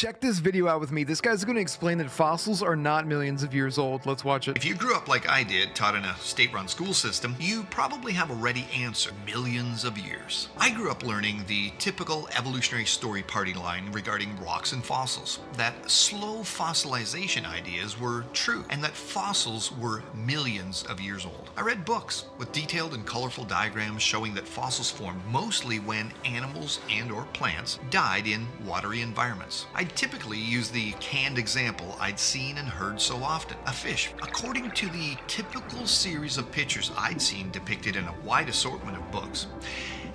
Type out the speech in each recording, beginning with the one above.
Check this video out with me. This guy's going to explain that fossils are not millions of years old. Let's watch it. If you grew up like I did, taught in a state-run school system, you probably have a ready answer. Millions of years. I grew up learning the typical evolutionary story party line regarding rocks and fossils, that slow fossilization ideas were true, and that fossils were millions of years old. I read books with detailed and colorful diagrams showing that fossils formed mostly when animals and or plants died in watery environments. I'd typically use the canned example I'd seen and heard so often, a fish. According to the typical series of pictures I'd seen depicted in a wide assortment of books,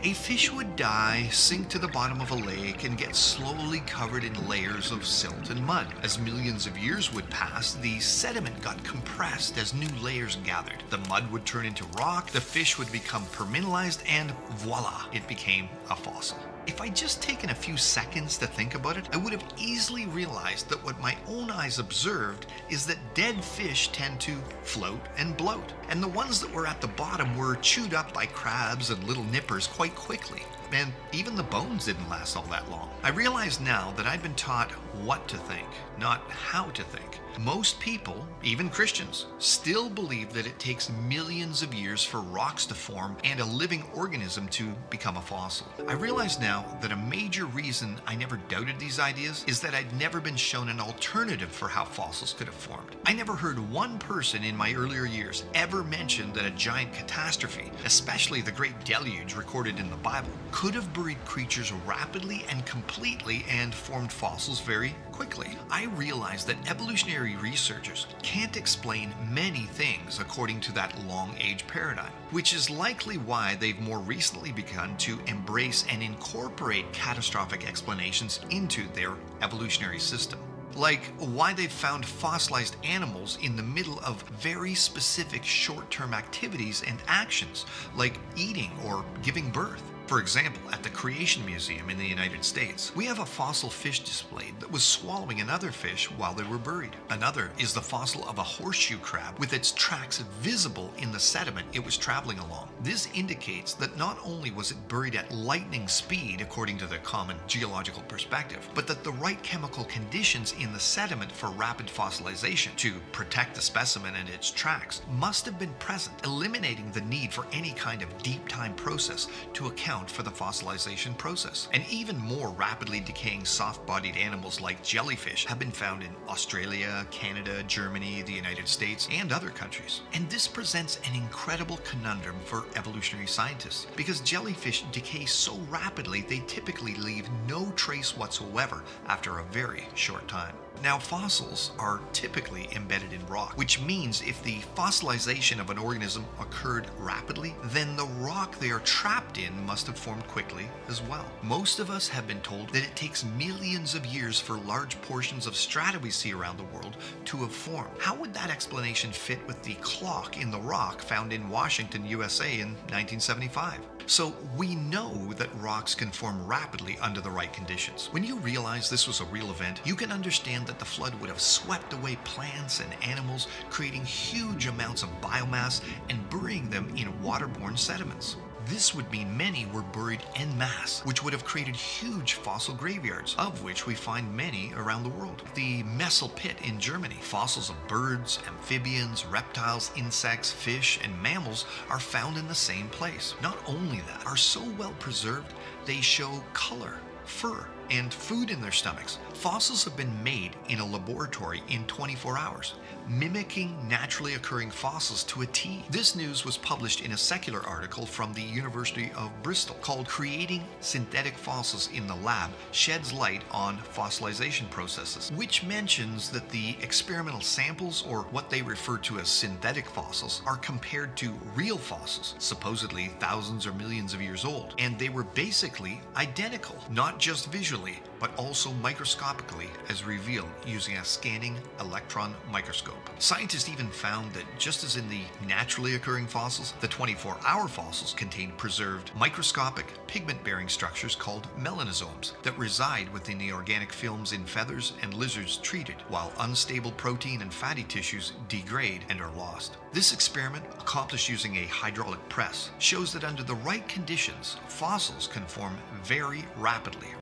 a fish would die, sink to the bottom of a lake, and get slowly covered in layers of silt and mud. As millions of years would pass, the sediment got compressed as new layers gathered. The mud would turn into rock, the fish would become permineralized, and voila, it became a fossil. If I'd just taken a few seconds to think about it, I would have easily realized that what my own eyes observed is that dead fish tend to float and bloat, and the ones that were at the bottom were chewed up by crabs and little nippers quite quickly. And even the bones didn't last all that long. I realize now that I'd been taught what to think, not how to think. Most people, even Christians, still believe that it takes millions of years for rocks to form and a living organism to become a fossil. I realize now that a major reason I never doubted these ideas is that I'd never been shown an alternative for how fossils could have formed. I never heard one person in my earlier years ever mention that a giant catastrophe, especially the Great Deluge recorded in the Bible, could have buried creatures rapidly and completely and formed fossils very quickly. I realized that evolutionary researchers can't explain many things according to that long age paradigm, which is likely why they've more recently begun to embrace and incorporate catastrophic explanations into their evolutionary system. Like why they've found fossilized animals in the middle of very specific short-term activities and actions, like eating or giving birth. For example, at the Creation Museum in the United States, we have a fossil fish displayed that was swallowing another fish while they were buried. Another is the fossil of a horseshoe crab with its tracks visible in the sediment it was traveling along. This indicates that not only was it buried at lightning speed according to the common geological perspective, but that the right chemical conditions in the sediment for rapid fossilization to protect the specimen and its tracks must have been present, eliminating the need for any kind of deep time process to account for the fossilization process. And even more rapidly decaying soft-bodied animals like jellyfish have been found in Australia, Canada, Germany, the United States, and other countries. And this presents an incredible conundrum for evolutionary scientists, because jellyfish decay so rapidly they typically leave no trace whatsoever after a very short time. Now, fossils are typically embedded in rock, which means if the fossilization of an organism occurred rapidly, then the rock they are trapped in must have formed quickly as well. Most of us have been told that it takes millions of years for large portions of strata we see around the world to have formed. How would that explanation fit with the clock in the rock found in Washington, USA in 1975? So we know that rocks can form rapidly under the right conditions. When you realize this was a real event, you can understand that the flood would have swept away plants and animals, creating huge amounts of biomass and burying them in waterborne sediments. This would mean many were buried en masse, which would have created huge fossil graveyards, of which we find many around the world. The Messel Pit in Germany. Fossils of birds, amphibians, reptiles, insects, fish, and mammals are found in the same place. Not only that, are so well preserved, they show color, fur, and food in their stomachs. Fossils have been made in a laboratory in 24 hours, mimicking naturally occurring fossils to a T. This news was published in a secular article from the University of Bristol called Creating Synthetic Fossils in the Lab Sheds Light on Fossilization Processes, which mentions that the experimental samples, or what they refer to as synthetic fossils, are compared to real fossils, supposedly thousands or millions of years old, and they were basically identical, not just visually, but also microscopically, as revealed using a scanning electron microscope. Scientists even found that just as in the naturally occurring fossils, the 24-hour fossils contain preserved microscopic pigment-bearing structures called melanosomes that reside within the organic films in feathers and lizards treated, while unstable protein and fatty tissues degrade and are lost. This experiment, accomplished using a hydraulic press, shows that under the right conditions, fossils can form very rapidly.